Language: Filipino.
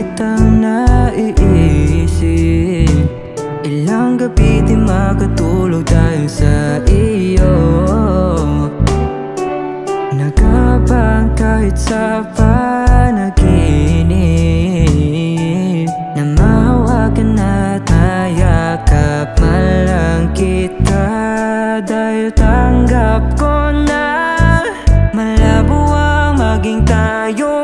kitang naiisip. Ilang gabi di makatulog dahil sa iyo. Nagkabang kahit sa panaginip. Namawagan at nayakap malang kita. Dahil tanggap ko na malabo ang maging tayo.